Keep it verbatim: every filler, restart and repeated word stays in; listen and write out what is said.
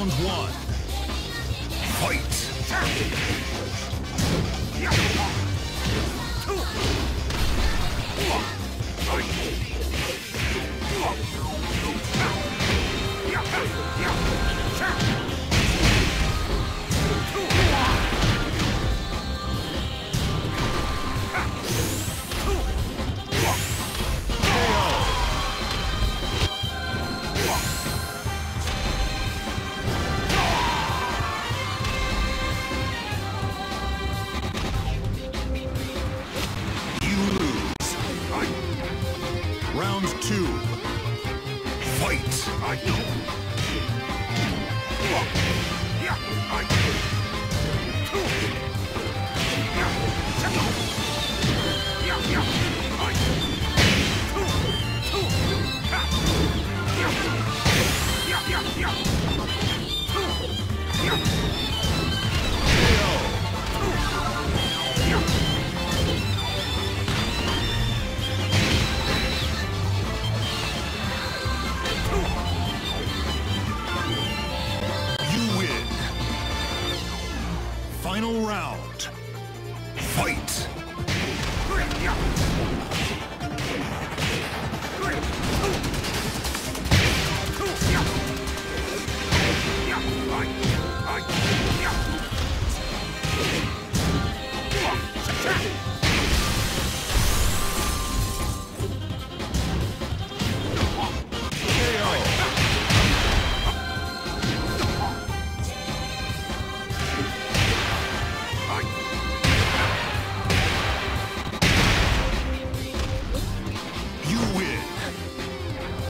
Round one. Fight! I